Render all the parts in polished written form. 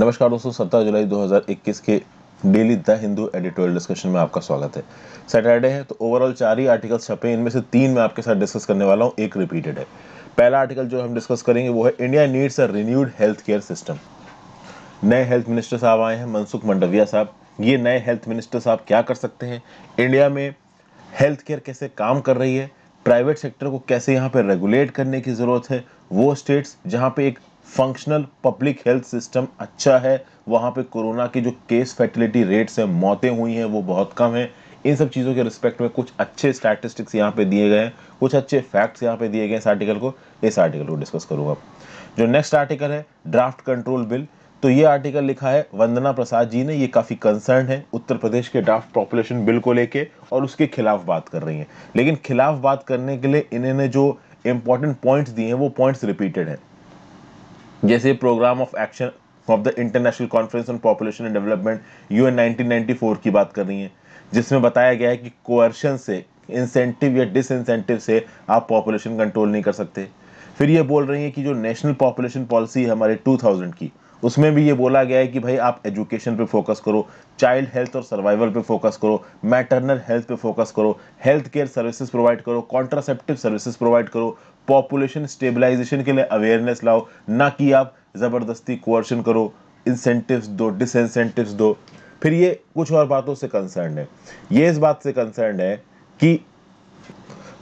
नमस्कार दोस्तों, 17 जुलाई 2021 के daily the Hindu editorial discussion में आपका स्वागत है। सैटरडे है तो ओवरऑल 4 ही आर्टिकल छपे, इनमें से 3 मैं आपके साथ डिस्कस करने वाला हूँ, 1 रिपीटेड है। पहला आर्टिकल जो हम डिस्कस करेंगे वो है India needs a renewed health care system. नए हेल्थ मिनिस्टर साहब आए हैं, मनसुख मंडविया साहब। ये नए हेल्थ मिनिस्टर साहब क्या कर सकते हैं, इंडिया में हेल्थ केयर कैसे काम कर रही है, प्राइवेट सेक्टर को कैसे यहाँ पर रेगुलेट करने की ज़रूरत है। वो स्टेट्स जहाँ पे एक फंक्शनल पब्लिक हेल्थ सिस्टम अच्छा है, वहाँ पे कोरोना की जो केस फैटिलिटी रेट्स हैं, मौतें हुई हैं, वो बहुत कम हैं। इन सब चीज़ों के रिस्पेक्ट में कुछ अच्छे स्टैटिस्टिक्स यहाँ पे दिए गए हैं, कुछ अच्छे फैक्ट्स यहाँ पे दिए गए हैं। इस आर्टिकल को डिस्कस करूँगा। जो नेक्स्ट आर्टिकल है ड्राफ्ट कंट्रोल बिल, तो ये आर्टिकल लिखा है वंदना प्रसाद जी ने। ये काफ़ी कंसर्न है उत्तर प्रदेश के ड्राफ्ट पॉपुलेशन बिल को लेके और उसके खिलाफ बात कर रही हैं, लेकिन खिलाफ बात करने के लिए इन्होंने जो इम्पोर्टेंट पॉइंट्स दिए हैं वो पॉइंट्स रिपीटेड हैं, जैसे programme of action of the international conference on population and development UN 1994 की बात कर रही है, जिसमें बताया गया है कि कोअर्शन से, इंसेंटिव या डिसइंसेंटिव से आप पॉपुलेशन कंट्रोल नहीं कर सकते। फिर ये बोल रही है कि जो नेशनल पॉपुलेशन पॉलिसी है हमारे 2000 की, उसमें भी ये बोला गया है कि भाई आप एजुकेशन पे फोकस करो, चाइल्ड हेल्थ और सर्वाइवल पे फोकस करो, मैटरनल हेल्थ पे फोकस करो, हेल्थ केयर सर्विसेज प्रोवाइड करो, कॉन्ट्रासेप्टिव सर्विसेज प्रोवाइड करो, पॉपुलेशन स्टेबलाइजेशन के लिए अवेयरनेस लाओ, ना कि आप ज़बरदस्ती कोअर्शन करो, इंसेंटिव्स दो, डिसइंसेंटिव्स दो। फिर ये कुछ और बातों से कंसर्न है, ये इस बात से कंसर्न है कि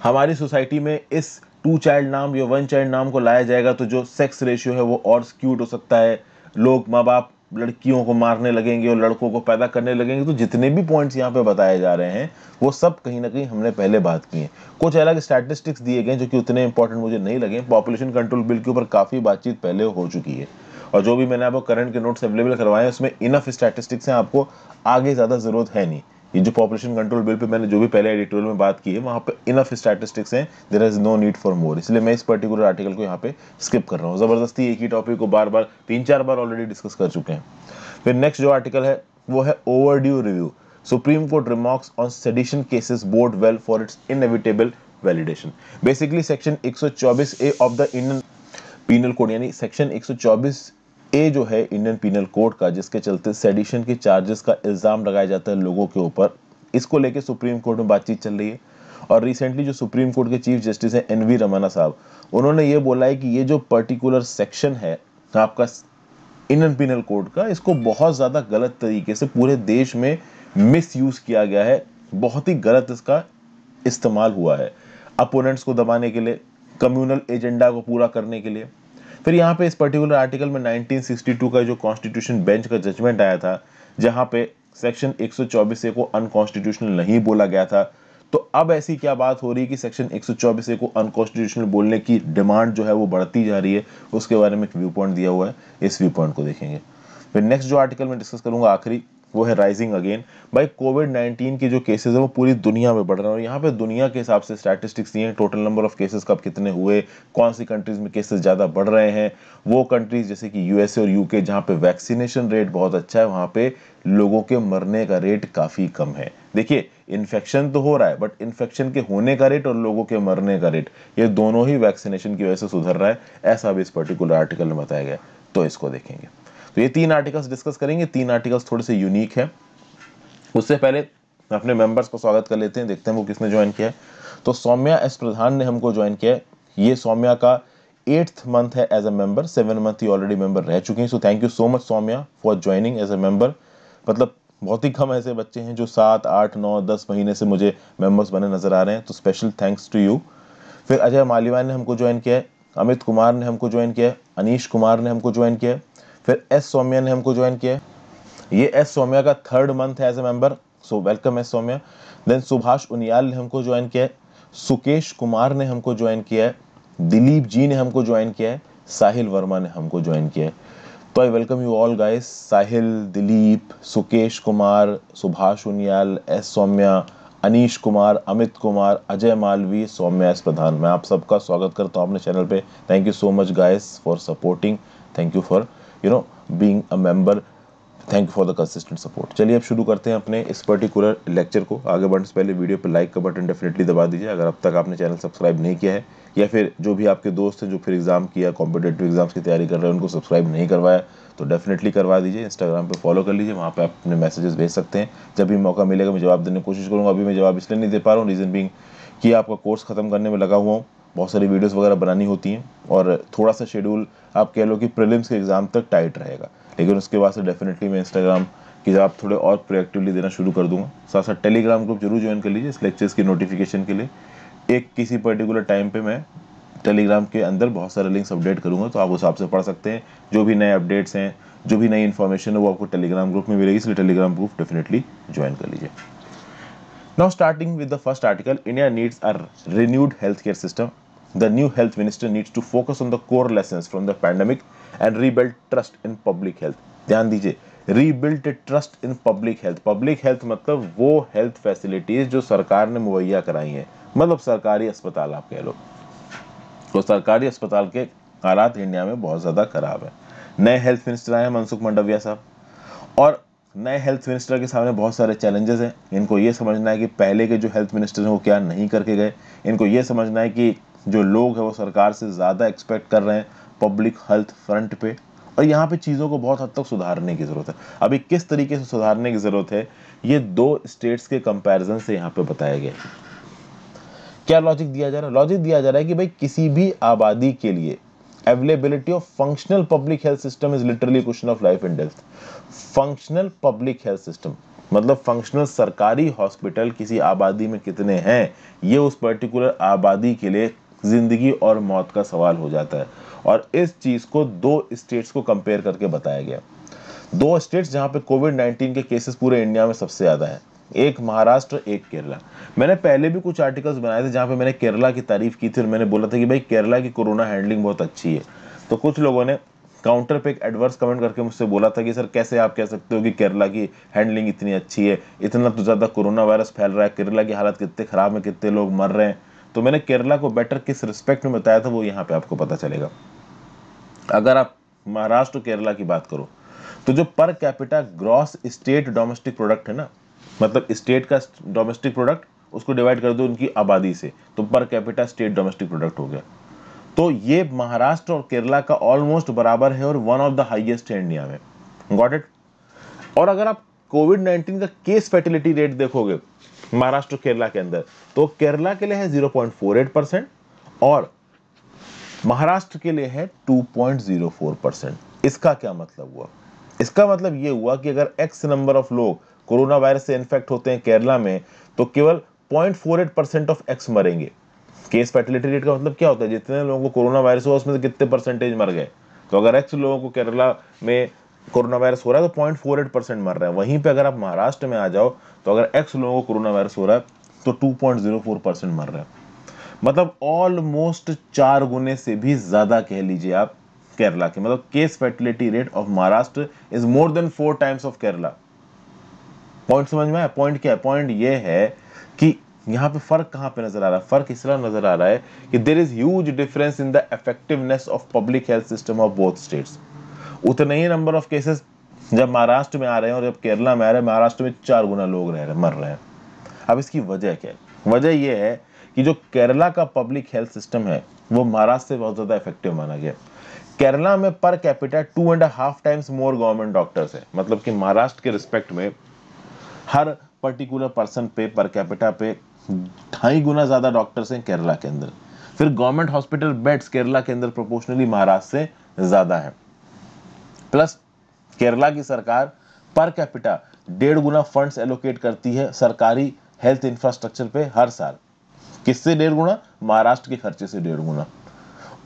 हमारी सोसाइटी में इस 2 चाइल्ड नाम या 1 चाइल्ड नाम को लाया जाएगा तो जो सेक्स रेशियो है वो और स्क्यूड हो सकता है, लोग माँ बाप लड़कियों को मारने लगेंगे और लड़कों को पैदा करने लगेंगे। तो जितने भी पॉइंट्स यहाँ पे बताए जा रहे हैं वो सब कहीं ना कहीं हमने पहले बात की है। कुछ अलग स्टैटिस्टिक्स दिए गए जो कि उतने इंपॉर्टेंट मुझे नहीं लगे। पॉपुलेशन कंट्रोल बिल के ऊपर काफ़ी बातचीत पहले हो चुकी है और जो भी मैंने आपको करंट के नोट्स अवेलेबल करवाए हैं उसमें इनफ स्टैटिस्टिक्स हैं, आपको आगे ज़्यादा ज़रूरत है नहीं। ये जो पॉपुलेशन कंट्रोल बिल पे मैंने जो भी पहले एडिटोरियल में बात की है वहाँ पे इनफ स्टैटिस्टिक्स हैं, there is no need for more. इसलिए मैं इस पर्टिकुलर आर्टिकल को यहाँ पे स्किप कर रहा हूँ। ज़बरदस्ती एक ही टॉपिक को 3-4 बार ऑलरेडी डिस्कस कर चुके हैं। फिर नेक्स्ट जो आर्टिकल है वो है overdue review, supreme court remarks on sedition cases bode well for its inevitable validation. Basically section 124A of the Indian penal code, यानी सेक्शन 124A जो है इंडियन पीनल कोड का, जिसके चलते सेडिशन के चार्जेस का इल्ज़ाम लगाया जाता है लोगों के ऊपर, इसको लेके सुप्रीम कोर्ट में बातचीत चल रही है। और रिसेंटली जो सुप्रीम कोर्ट के चीफ जस्टिस हैं N.V. रमना साहब, उन्होंने ये बोला है कि ये जो पर्टिकुलर सेक्शन है आपका इंडियन पीनल कोड का, इसको बहुत ज़्यादा गलत तरीके से पूरे देश में मिसयूज़ किया गया है, बहुत ही गलत इसका इस्तेमाल हुआ है अपोनेंट्स को दबाने के लिए, कम्यूनल एजेंडा को पूरा करने के लिए। फिर यहाँ पे इस पर्टिकुलर आर्टिकल में 1962 का जो कॉन्स्टिट्यूशन बेंच का जजमेंट आया था, जहाँ पे सेक्शन 124A को अनकॉन्स्टिट्यूशनल नहीं बोला गया था, तो अब ऐसी क्या बात हो रही है कि सेक्शन 124A को अनकॉन्स्टिट्यूशनल बोलने की डिमांड जो है वो बढ़ती जा रही है। उसके बारे में एक व्यू पॉइंट दिया हुआ है, इस व्यू पॉइंट को देखेंगे। फिर नेक्स्ट जो आर्टिकल मैं डिस्कस करूँगा आखिरी, वो है राइजिंग अगेन। भाई कोविड-19 के जो केसेस हैं वो पूरी दुनिया में बढ़ रहे हैं और यहाँ पे दुनिया के हिसाब से स्टैटिस्टिक्स दिए हैं, टोटल नंबर ऑफ केसेस कब कितने हुए, कौन सी कंट्रीज़ में केसेस ज़्यादा बढ़ रहे हैं। वो कंट्रीज़ जैसे कि USA और UK जहाँ पे वैक्सीनेशन रेट बहुत अच्छा है, वहाँ पे लोगों के मरने का रेट काफ़ी कम है। देखिए, इन्फेक्शन तो हो रहा है बट इन्फेक्शन के होने का रेट और लोगों के मरने का रेट, ये दोनों ही वैक्सीनेशन की वजह से सुधर रहा है, ऐसा भी इस पर्टिकुलर आर्टिकल में बताया गया, तो इसको देखेंगे। तो ये 3 आर्टिकल्स डिस्कस करेंगे। 3 आर्टिकल्स थोड़े से यूनिक हैं। उससे पहले अपने मेंबर्स को स्वागत कर लेते हैं, देखते हैं वो किसने ज्वाइन किया है। तो सौम्या एस प्रधान ने हमको ज्वाइन किया है। ये सौम्या का 8th मंथ है एज अ मेंबर, 7 मंथ ही ऑलरेडी मेंबर रह चुकी हैं। So thank you so much Saumya for joining as a member. मतलब बहुत ही कम ऐसे बच्चे हैं जो 7, 8, 9, 10 महीने से मुझे मेंबर्स बने नजर आ रहे हैं, तो स्पेशल थैंक्स टू यू। फिर अजय मालीवाल ने हमको ज्वाइन किया है, अमित कुमार ने हमको ज्वाइन किया है, अनीश कुमार ने हमको ज्वाइन किया है, फिर एस सौम्या ने हमको ज्वाइन किया है। ये एस सौम्या का 3rd मंथ है as a member, so welcome S Saumya. Then Subhash Uniyal ने हमको ज्वाइन किया है, सुकेश कुमार ने हमको ज्वाइन किया है, दिलीप जी ने हमको ज्वाइन किया है, साहिल वर्मा ने हमको ज्वाइन किया है। तो I welcome you all guys, Sahil, Dilip, Sukesh Kumar, Subhash Uniyal, S Saumya, Anish Kumar, Amit Kumar, Ajay Malvi, Saumya S Pradhan. मैं आप सबका स्वागत करता हूँ अपने चैनल पर। Thank you so much guys for supporting, thank you for being a member thank you for the consistent support. चलिए अब शुरू करते हैं अपने इस पर्टिकुलर लेक्चर को। आगे बढ़ने से पहले वीडियो पर लाइक का बटन डेफिनेटली दबा दीजिए अगर अब तक आपने चैनल सब्सक्राइब नहीं किया है, या फिर जो भी आपके दोस्त हैं जो फिर एग्जाम की या कॉम्पिटेटिव एग्जाम्स की तैयारी कर रहे हैं उनको सब्सक्राइब नहीं करवाया तो डेफिनेटली करवा दीजिए। इंस्टाग्राम पे फॉलो कर लीजिए, वहाँ पे आप अपने मैसेजेस भेज सकते हैं, जब भी मौका मिलेगा मैं जवाब देने की कोशिश करूँगा। अभी मैं जवाब इसलिए नहीं दे पा रहा हूँ, रीज़न बीइंग कि आपका कोर्स ख़त्म करने में लगा हुआ हूँ, बहुत सारी वीडियोस वगैरह बनानी होती हैं और थोड़ा सा शेड्यूल आप कह लो कि प्रीलिम्स के एग्ज़ाम तक टाइट रहेगा। लेकिन उसके बाद से डेफिनेटली मैं इंस्टाग्राम की जवाब थोड़े और प्रोएक्टिवली देना शुरू कर दूँगा। साथ साथ टेलीग्राम ग्रुप जरूर ज्वाइन कर लीजिए इस लेक्चर्स की नोटिफिकेशन के लिए। एक किसी पर्टिकुलर टाइम पर मैं टेलीग्राम के अंदर बहुत सारे लिंक्स अपडेट करूँगा तो आप उस हिसाब से पढ़ सकते हैं। जो भी नए अपडेट्स हैं, जो भी नई इन्फॉर्मेशन है वो आपको टेलीग्राम ग्रुप में मिलेगी, इसलिए टेलीग्राम ग्रुप डेफिनेटली ज्वाइन कर लीजिए। Now starting with the first article, India needs a renewed health care system. The new health minister needs to focus on the core lessons from the pandemic and rebuild trust in public health. ध्यान दीजिए, rebuild trust in public health. Public health मतलब वो health facilities जो सरकार ने मुहैया कराई हैं, मतलब सरकारी अस्पताल आप कह लो। तो सरकारी अस्पताल के हालात इंडिया में बहुत ज़्यादा खराब है। नए हेल्थ मिनिस्टर आए हैं मनसुख मंडविया साहब, और नए हेल्थ मिनिस्टर के सामने बहुत सारे चैलेंजेस हैं। इनको ये समझना है कि पहले के जो हेल्थ मिनिस्टर हैं वो क्या नहीं करके गए। इनको ये समझना है कि जो लोग हैं वो सरकार से ज़्यादा एक्सपेक्ट कर रहे हैं पब्लिक हेल्थ फ्रंट पे, और यहाँ पे चीज़ों को बहुत हद तक सुधारने की ज़रूरत है। अभी किस तरीके से सुधारने की ज़रूरत है ये दो स्टेट्स के कंपैरिजन से यहाँ पे बताया गया। क्या लॉजिक दिया जा रहा है? लॉजिक दिया जा रहा है कि भाई किसी भी आबादी के लिए availability of functional public health system is literally question of life and death. Functional public health system मतलब फंक्शनल सरकारी हॉस्पिटल किसी आबादी में कितने हैं ये उस पर्टिकुलर आबादी के लिए जिंदगी और मौत का सवाल हो जाता है। और इस चीज़ को दो स्टेट्स को कंपेयर करके बताया गया। दो स्टेट्स जहाँ पे कोविड-19 के केसेस पूरे इंडिया में सबसे ज़्यादा हैं, एक महाराष्ट्र एक केरला। मैंने पहले भी कुछ आर्टिकल्स बनाए थे जहाँ पे मैंने केरला की तारीफ की थी और मैंने बोला था कि भाई केरला की कोरोना हैंडलिंग बहुत अच्छी है। तो कुछ लोगों ने काउंटर पे एक एडवर्स कमेंट करके मुझसे बोला था कि सर कैसे आप कह सकते हो कि केरला की हैंडलिंग इतनी अच्छी है, इतना तो ज़्यादा कोरोना वायरस फैल रहा है, केरला की हालत कितने ख़राब है, कितने लोग मर रहे हैं। तो मैंने केरला को बेटर किस रिस्पेक्ट में बताया था वो यहाँ पे आपको पता चलेगा। अगर आप महाराष्ट्र और केरला की बात करो तो जो per capita gross state domestic product है ना, मतलब स्टेट का डोमेस्टिक प्रोडक्ट, उसको डिवाइड कर दो उनकी आबादी से तो per capita state domestic product हो गया। तो ये महाराष्ट्र और केरला का ऑलमोस्ट बराबर है और वन ऑफ द हाइएस्ट है इंडिया में। Got it? और अगर आप कोविड-19 का केस फैटिलिटी रेट देखोगे महाराष्ट्र केरला के अंदर तो केरला के लिए है 0.48% और महाराष्ट्र के लिए है 2.04%। इसका क्या मतलब हुआ? इसका मतलब ये हुआ कि अगर x नंबर ऑफ लोग कोरोना वायरस से इन्फेक्ट होते हैं केरला में तो केवल 0.48% ऑफ x मरेंगे। केस फैटिलिटी रेट का मतलब क्या होता है? जितने लोगों को कोरोना वायरस हुआ उसमें से कितने परसेंटेज मर गए। तो अगर x लोगों को केरला में कोरोना वायरस हो रहा है तो 0.48% मर रहा है। वहीं पे अगर आप महाराष्ट्र में आ जाओ तो अगर x लोगों को कोरोना वायरस हो रहा है तो 2.04% मर रहा है। मतलब ऑलमोस्ट 4 गुने से भी ज़्यादा कह लीजिए आप केरला के। मतलब case fatality rate of Maharashtra is more than 4 times of Kerala. Point समझ में आया? पॉइंट क्या है? पॉइंट ये है कि यहाँ पे फ़र्क कहाँ पे नज़र आ रहा है? फ़र्क इसलिए नज़र आ रहा है कि there is huge difference in the effectiveness of public health system of both states. उतने ही नंबर ऑफ केसेस जब महाराष्ट्र में आ रहे हैं और जब केरला में आ रहे हैं, महाराष्ट्र में 4 गुना लोग मर रहे हैं। अब इसकी वजह क्या है? वजह यह है कि जो केरला का पब्लिक हेल्थ सिस्टम है वो महाराष्ट्र से बहुत ज़्यादा इफेक्टिव माना गया। केरला में per capita 2.5 times more government doctors है। मतलब कि महाराष्ट्र के रिस्पेक्ट में हर पर्टिकुलर पर्सन पे पर कैपिटा पे 2.5 गुना ज़्यादा डॉक्टर्स हैं केरला के अंदर। फिर गवर्नमेंट हॉस्पिटल बेड्स केरला के अंदर प्रोपोर्शनली महाराष्ट्र से ज़्यादा है। प्लस केरला की सरकार पर कैपिटा 1.5 गुना फंड्स एलोकेट करती है सरकारी हेल्थ इंफ्रास्ट्रक्चर पे हर साल। किससे 1.5 गुना? महाराष्ट्र के खर्चे से 1.5 गुना।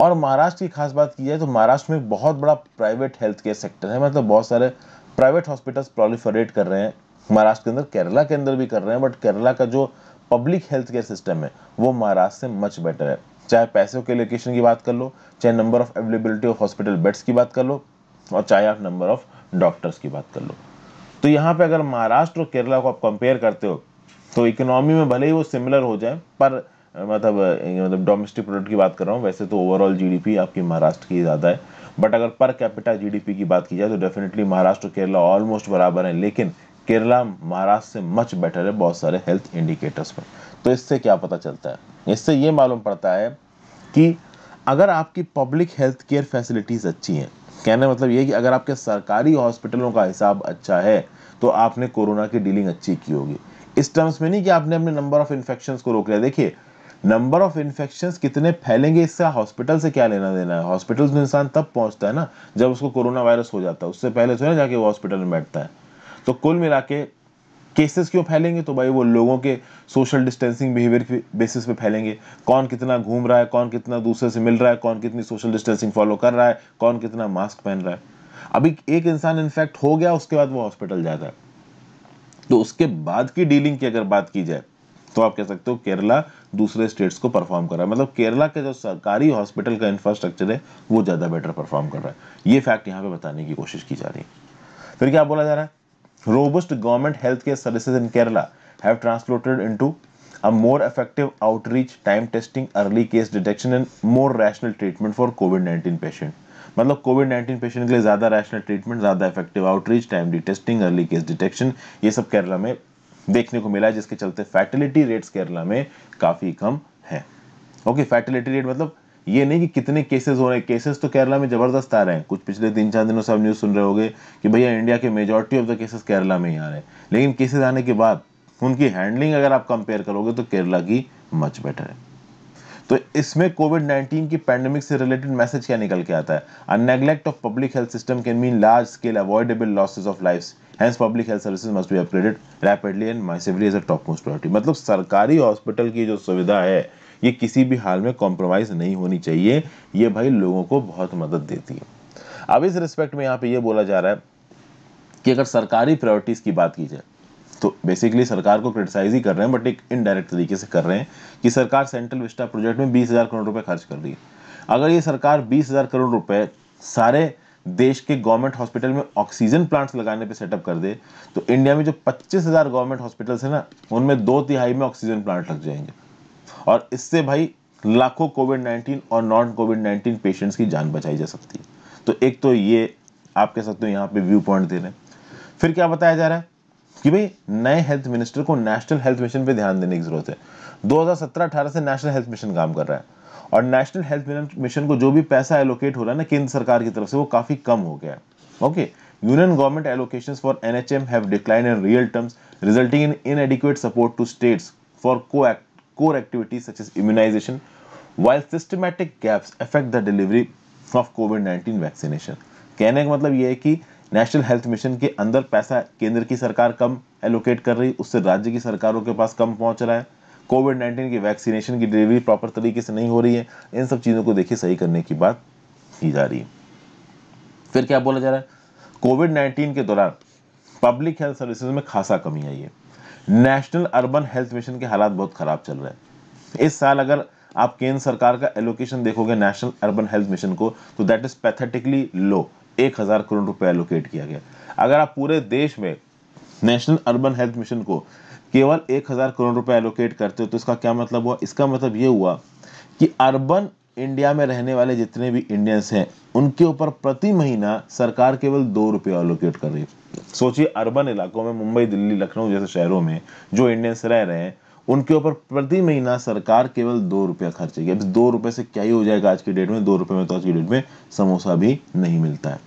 और महाराष्ट्र की खास बात की है तो महाराष्ट्र में बहुत बड़ा प्राइवेट हेल्थ केयर सेक्टर है। मतलब बहुत सारे प्राइवेट हॉस्पिटल्स प्रोलिफरेट कर रहे हैं महाराष्ट्र के अंदर, केरला के अंदर भी कर रहे हैं, बट केरला का जो पब्लिक हेल्थ केयर सिस्टम है वो महाराष्ट्र से मच बेटर है। चाहे पैसों के एलोकेशन की बात कर लो, चाहे number of availability of hospital beds की बात कर लो, और चाहे आप नंबर ऑफ डॉक्टर्स की बात कर लो। तो यहाँ पे अगर महाराष्ट्र और केरला को आप कंपेयर करते हो तो इकोनॉमी में भले ही वो सिमिलर हो जाए पर मतलब डोमेस्टिक प्रोडक्ट की बात कर रहा हूँ, वैसे तो ओवरऑल जीडीपी आपकी महाराष्ट्र की ज़्यादा है, बट अगर पर कैपिटा जीडीपी की बात की जाए तो डेफिनेटली महाराष्ट्र और केरला ऑलमोस्ट बराबर हैं, लेकिन केरला महाराष्ट्र से मच बेटर है बहुत सारे हेल्थ इंडिकेटर्स पर। तो इससे क्या पता चलता है, इससे ये मालूम पड़ता है कि अगर आपकी पब्लिक हेल्थ केयर फैसिलिटीज़ अच्छी हैं, कहने मतलब ये कि अगर आपके सरकारी हॉस्पिटलों का हिसाब अच्छा है तो आपने कोरोना की डीलिंग अच्छी की होगी, इस टर्म्स में नहीं कि आपने अपने नंबर ऑफ इन्फेक्शंस को रोक लिया। देखिए नंबर ऑफ इन्फेक्शंस कितने फैलेंगे इसका हॉस्पिटल से क्या लेना देना है, हॉस्पिटल में इंसान तब पहुंचता है ना जब उसको कोरोना वायरस हो जाता है, उससे पहले तो ना जाके वो हॉस्पिटल में बैठता है। तो कुल मिला के केसेस क्यों फैलेंगे, तो भाई वो लोगों के सोशल डिस्टेंसिंग बिहेवियर के बेसिस पे फैलेंगे, कौन कितना घूम रहा है, कौन कितना दूसरे से मिल रहा है, कौन कितनी सोशल डिस्टेंसिंग फॉलो कर रहा है, कौन कितना मास्क पहन रहा है। अभी एक इंसान इन्फेक्ट हो गया उसके बाद वो हॉस्पिटल जाता है, तो उसके बाद की डीलिंग की अगर बात की जाए तो आप कह सकते हो केरला दूसरे स्टेट्स को परफॉर्म कर रहा है, मतलब केरला के जो सरकारी हॉस्पिटल का इंफ्रास्ट्रक्चर है वो ज़्यादा बेटर परफॉर्म कर रहा है, ये फैक्ट यहाँ पे बताने की कोशिश की जा रही है। फिर क्या बोला जा रहा है, robust government health care services in Kerala have translated into a more effective outreach, time testing, early case detection and more rational treatment for कोविड-19 पेशेंट। मतलब कोविड-19 पेशेंट के लिए ज़्यादा रैशनल ट्रीटमेंट, ज़्यादा effective outreach, timely testing, early case detection, ये सब केरला में देखने को मिला है, जिसके चलते फैटिलिटी रेट्स केरला में काफ़ी कम है। ओके, फैटिलिटी रेट मतलब ये नहीं कि कितने केसेस हो रहे हैं, केसेस तो केरला में ज़बरदस्त आ रहे हैं, कुछ पिछले 3-4 दिनों से आप न्यूज़ सुन रहे होंगे कि भैया इंडिया के majority of the cases Kerala में ही आ रहे हैं, लेकिन केसेस आने के बाद उनकी हैंडलिंग अगर आप कंपेयर करोगे तो केरला की मच बेटर है। तो इसमें कोविड-19 की पैंडेमिक से रिलेटेड मैसेज क्या निकल के आता है, a neglect of public health system can mean large scale avoidable losses of lives, hence public health services must be upgraded rapidly and massively as a top most priority. मतलब सरकारी hospital की जो सुविधा है ये किसी भी हाल में कॉम्प्रोमाइज़ नहीं होनी चाहिए, ये भाई लोगों को बहुत मदद देती है। अब इस रिस्पेक्ट में यहाँ पे ये बोला जा रहा है कि अगर सरकारी प्रायोरिटीज़ की बात की जाए तो बेसिकली सरकार को क्रिटिसाइज ही कर रहे हैं, बट एक इनडायरेक्ट तरीके से कर रहे हैं कि सरकार सेंट्रल विस्टा प्रोजेक्ट में 20,000 करोड़ रुपए खर्च कर रही है। अगर ये सरकार 20,000 करोड़ रुपए सारे देश के गवर्नमेंट हॉस्पिटल में ऑक्सीजन प्लांट्स लगाने पे सेटअप कर दे तो इंडिया में जो 25,000 गवर्नमेंट हॉस्पिटल्स हैं ना उनमें 2/3 में ऑक्सीजन प्लांट लग जाएंगे, और इससे भाई लाखों कोविड-19 और नॉन कोविड-19 पेशेंट्स की जान बचाई जा सकती है। तो एक तो ये आप कह सकते हो यहाँ पे व्यू पॉइंट दे रहे हैं। फिर क्या बताया जा रहा है कि भाई नए हेल्थ मिनिस्टर को नेशनल हेल्थ मिशन पे ध्यान देने की जरूरत है। 2017-18 से नेशनल हेल्थ मिशन काम कर रहा है और नेशनल हेल्थ मिशन को जो भी पैसा एलोकेट हो रहा है ना केंद्र सरकार की तरफ से वो काफ़ी कम हो गया है। Okay, union government allocations for NHM have decline in real terms resulting in inadequate support to states for core activities such as immunisation while systematic gaps affect the delivery of कोविड-19 वैक्सीनेशन। कहने का मतलब ये है कि national health mission के अंदर पैसा केंद्र की सरकार कम एलोकेट कर रही, उससे राज्य की सरकारों के पास कम पहुंच रहा है, कोविड-19 की वैक्सीनेशन की डिलीवरी प्रॉपर तरीके से नहीं हो रही है, इन सब चीज़ों को देखिए सही करने की बात की जा रही है। फिर क्या बोला जा रहा है, कोविड-19 के दौरान पब्लिक हेल्थ सर्विसेज में खासा कमी आई है। नेशनल अर्बन हेल्थ मिशन के हालात बहुत ख़राब चल रहे हैं। इस साल अगर आप केंद्र सरकार का एलोकेशन देखोगे नेशनल अर्बन हेल्थ मिशन को तो that is pathetically low, 1,000 crore रुपए एलोकेट किया गया। अगर आप पूरे देश में नेशनल अर्बन हेल्थ मिशन को केवल 1,000 करोड़ रुपए एलोकेट करते हो तो इसका क्या मतलब हुआ, इसका मतलब ये हुआ कि अर्बन इंडिया में रहने वाले जितने भी इंडियंस हैं उनके ऊपर प्रति महीना सरकार केवल 2 रुपये एलोकेट कर रही है। सोचिए अर्बन इलाकों में मुंबई, दिल्ली, लखनऊ जैसे शहरों में जो इंडियंस रह रहे हैं उनके ऊपर प्रति महीना सरकार केवल 2 रुपया खर्चेगी। अब 2 रुपये से क्या ही हो जाएगा आज की डेट में, 2 रुपये में तो आज की डेट में समोसा भी नहीं मिलता है।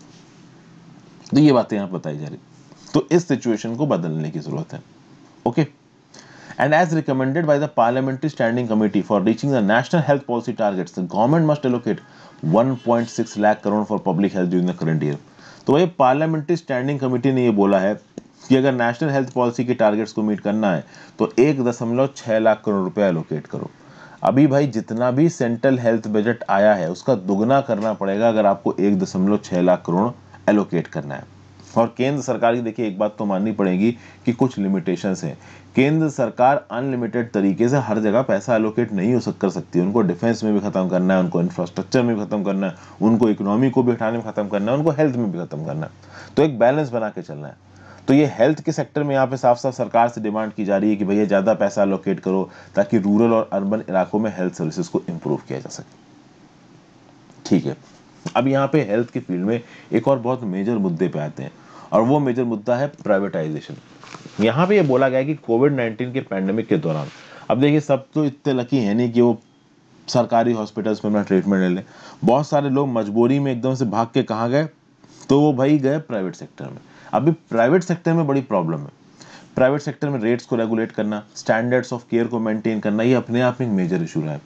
तो ये बातें यहाँ बताई जा रही, तो इस सिचुएशन को बदलने की जरूरत है। Okay, and as recommended by the parliamentary standing committee for reaching the national health policy targets the government must allocate 1.6 lakh crore for public health during the current year. तो वही पार्लियामेंट्री स्टैंडिंग कमेटी ने यह बोला है कि अगर नेशनल हेल्थ पॉलिसी के targets को मीट करना है तो 1.6 लाख करोड़ रुपया एलोकेट करो। अभी भाई जितना भी सेंट्रल हेल्थ बजट आया है उसका दुगना करना पड़ेगा अगर आपको 1.6 लाख करोड़ एलोकेट करना है। और केंद्र सरकार की देखिए एक बात तो माननी पड़ेगी कि कुछ लिमिटेशंस हैं, केंद्र सरकार अनलिमिटेड तरीके से हर जगह पैसा एलोकेट नहीं कर सकती। उनको डिफेंस में भी ख़त्म करना है, उनको इंफ्रास्ट्रक्चर में भी ख़त्म करना है, उनको इकोनॉमी को भी हटाने में ख़त्म करना है, उनको हेल्थ में भी ख़त्म करना है। तो एक बैलेंस बना के चलना है। तो ये हेल्थ के सेक्टर में यहाँ पे साफ साफ सरकार से डिमांड की जा रही है कि भैया ज़्यादा पैसा एलोकेट करो ताकि रूरल और अर्बन इलाकों में हेल्थ सर्विसेज को इम्प्रूव किया जा सके। ठीक है, अब यहाँ पे हेल्थ की फील्ड में एक और बहुत मेजर मुद्दे पे आते हैं और वो मेजर मुद्दा है प्राइवेटाइजेशन। यहाँ पे ये बोला गया है कि कोविड-19 के पैंडेमिक के दौरान, अब देखिए सब तो इतने लकी है नहीं कि वो सरकारी हॉस्पिटल्स में अपना ट्रीटमेंट ले लें, बहुत सारे लोग मजबूरी में एकदम से भाग के कहाँ गए, तो वो भाई गए प्राइवेट सेक्टर में। अभी प्राइवेट सेक्टर में बड़ी प्रॉब्लम है, प्राइवेट सेक्टर में रेट्स को रेगुलेट करना, स्टैंडर्ड्स ऑफ केयर को मेंटेन करना, ये अपने आप में एक मेजर इशू है।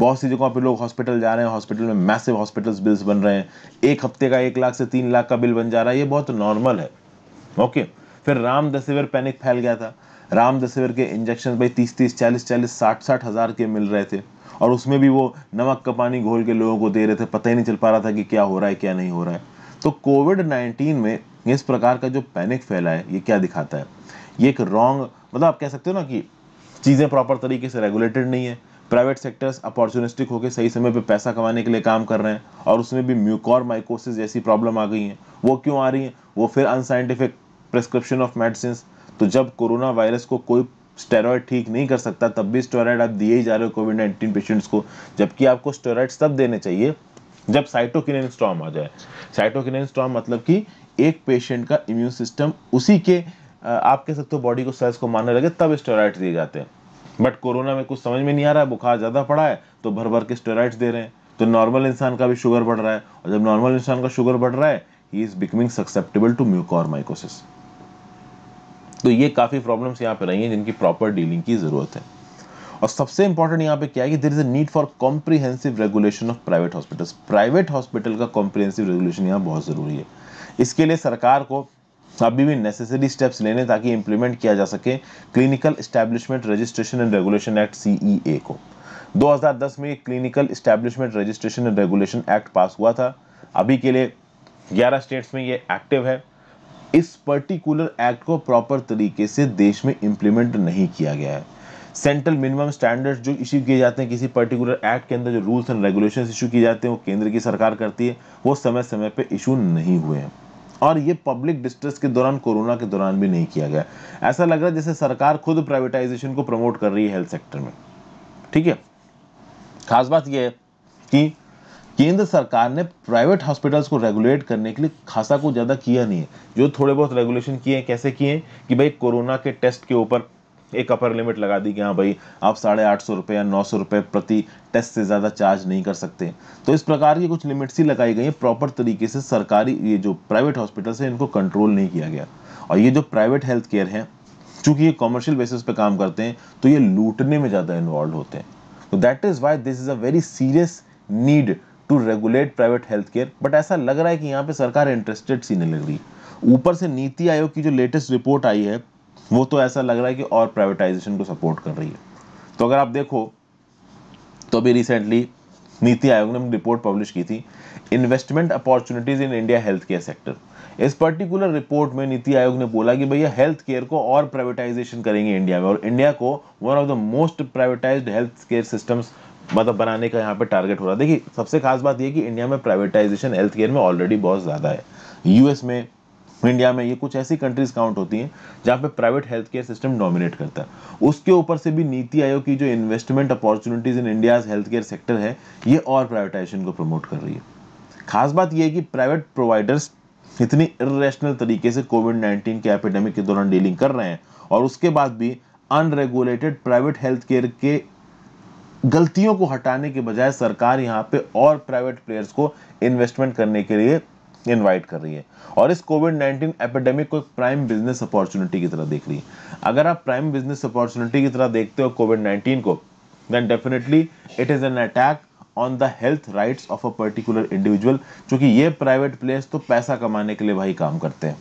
बहुत सी जगहों पर लोग हॉस्पिटल जा रहे हैं, हॉस्पिटल में मैसिव हॉस्पिटल्स बिल्स बन रहे हैं, एक हफ्ते का 1 लाख से 3 लाख का बिल बन जा रहा है, ये बहुत नॉर्मल है। ओके, फिर रेमडेसिविर पैनिक फैल गया था, रेमडेसिविर के इंजेक्शन भाई 30-30, 40-40, 60-60 हज़ार के मिल रहे थे और उसमें भी वो नमक का पानी घोल के लोगों को दे रहे थे, पता ही नहीं चल पा रहा था कि क्या हो रहा है क्या नहीं हो रहा है। तो कोविड-19 में इस प्रकार का जो पैनिक फैला है ये क्या दिखाता है, ये एक रॉन्ग, मतलब आप कह सकते हो ना कि चीज़ें प्रॉपर तरीके से रेगुलेटेड नहीं है, प्राइवेट सेक्टर्स अपॉर्चुनिस्टिक होकर सही समय पे पैसा कमाने के लिए काम कर रहे हैं और उसमें भी म्यूकोर माइकोसिस जैसी प्रॉब्लम आ गई है। वो क्यों आ रही है, वो फिर अनसाइंटिफिक प्रिस्क्रिप्शन ऑफ मेडिसिन। तो जब कोरोना वायरस को कोई स्टेरॉयड ठीक नहीं कर सकता तब भी स्टेरॉयड आप दिए ही जा रहे हो कोविड-19 पेशेंट्स को, जबकि आपको स्टेरॉयड्स तब देने चाहिए जब साइटोकिनिन स्टॉर्म आ जाए। साइटोकिनिन स्टॉर्म मतलब कि एक पेशेंट का इम्यून सिस्टम उसी के आप कह सकते हो बॉडी को, सेल्स को मारने लगे, तब स्टेरॉयड्स दिए जाते हैं। बट कोरोना में कुछ समझ में नहीं आ रहा है, बुखार ज़्यादा पड़ा है तो भर भर के स्टेरॉयड्स दे रहे हैं, तो नॉर्मल इंसान का भी शुगर बढ़ रहा है और जब नॉर्मल इंसान का शुगर बढ़ रहा है ही is becoming susceptible to mucormycosis. तो ये काफ़ी प्रॉब्लम्स यहाँ पे रही हैं जिनकी प्रॉपर डीलिंग की ज़रूरत है। और सबसे इंपॉर्टेंट यहाँ पे क्या है कि there is a need for comprehensive regulation of private hospitals. Private hospital का कॉम्प्रिहेंसिव रेगुलेशन यहाँ बहुत ज़रूरी है। इसके लिए सरकार को अभी भी नेसेसरी स्टेप्स लेने ताकि इम्प्लीमेंट किया जा सके clinical establishment registration and regulation act CEA को। 2010 में clinical establishment registration and regulation act pass हुआ था। अभी के लिए 11 स्टेट्स में ये एक्टिव है। इस पर्टिकुलर एक्ट को प्रॉपर तरीके से देश में इम्प्लीमेंट नहीं किया गया है। सेंट्रल मिनिमम स्टैंडर्ड्स जो इश्यू किए जाते हैं किसी पर्टिकुलर एक्ट के अंदर, जो रूल्स एंड रेगुलेशंस इशू किए जाते हैं वो केंद्र की सरकार करती है, वो समय समय पे इशू नहीं हुए हैं और ये पब्लिक डिस्ट्रेस के दौरान, कोरोना के दौरान भी नहीं किया गया। ऐसा लग रहा है जैसे सरकार खुद प्राइवेटाइजेशन को प्रमोट कर रही है हेल्थ सेक्टर में। ठीक है, खास बात यह है कि केंद्र सरकार ने प्राइवेट हॉस्पिटल्स को रेगुलेट करने के लिए खासा कुछ ज़्यादा किया नहीं है। जो थोड़े बहुत रेगुलेशन किए हैं, कैसे किए हैं कि भाई कोरोना के टेस्ट के ऊपर एक अपर लिमिट लगा दी कि हाँ भाई आप 850 रुपये या 900 रुपये प्रति टेस्ट से ज़्यादा चार्ज नहीं कर सकते। तो इस प्रकार की कुछ लिमिट्स ही लगाई गई हैं। प्रॉपर तरीके से सरकारी ये जो प्राइवेट हॉस्पिटल्स हैं इनको कंट्रोल नहीं किया गया और ये जो प्राइवेट हेल्थ केयर हैं चूँकि ये कॉमर्शियल बेसिस पे काम करते हैं तो ये लूटने में ज़्यादा इन्वॉल्व होते हैं। तो that is why this is a very serious need to regulate private health care. But ऐसा लग रहा है कि यहाँ पे सरकार इंटरेस्टेड सी नहीं लग रही। ऊपर से नीति आयोग की जो लेटेस्ट रिपोर्ट आई है वो तो ऐसा लग रहा है कि और प्राइवेटाइजेशन को सपोर्ट कर रही है। तो अगर आप देखो तो अभी रिसेंटली नीति आयोग ने रिपोर्ट पब्लिश की थी, investment opportunities in India health care sector. इस पर्टिकुलर रिपोर्ट में नीति आयोग ने बोला कि भैया हेल्थ केयर को और प्राइवेटाइजेशन करेंगे इंडिया में और इंडिया को one of the most privatised health care systems मतलब बनाने का यहाँ पे टारगेट हो रहा है। देखिए सबसे खास बात यह कि इंडिया में प्राइवेटाइजेशन हेल्थ केयर में ऑलरेडी बहुत ज़्यादा है। यूएस में, इंडिया में ये कुछ ऐसी कंट्रीज काउंट होती हैं जहाँ पे private health care system dominate करता है। उसके ऊपर से भी नीति आयोग की जो investment opportunities in India's health care sector है ये और प्राइवेटाइजेशन को प्रमोट कर रही है। खास बात यह है कि प्राइवेट प्रोवाइडर्स इतनी इर्रेशनल तरीके से कोविड-19 के एपिडेमिक के दौरान डीलिंग कर रहे हैं और उसके बाद भी अनरेगुलेटेड प्राइवेट हेल्थ केयर के गलतियों को हटाने के बजाय सरकार यहाँ पे और प्राइवेट प्लेयर्स को इन्वेस्टमेंट करने के लिए इनवाइट कर रही है और इस कोविड-19 एपिडेमिक को एक प्राइम बिजनेस अपॉर्चुनिटी की तरह देख रही है। अगर आप प्राइम बिजनेस अपॉर्चुनिटी की तरह देखते हो कोविड-19 को, then definitely it is an attack on the health rights of a particular individual, क्योंकि ये प्राइवेट प्लेयर्स तो पैसा कमाने के लिए भाई काम करते हैं।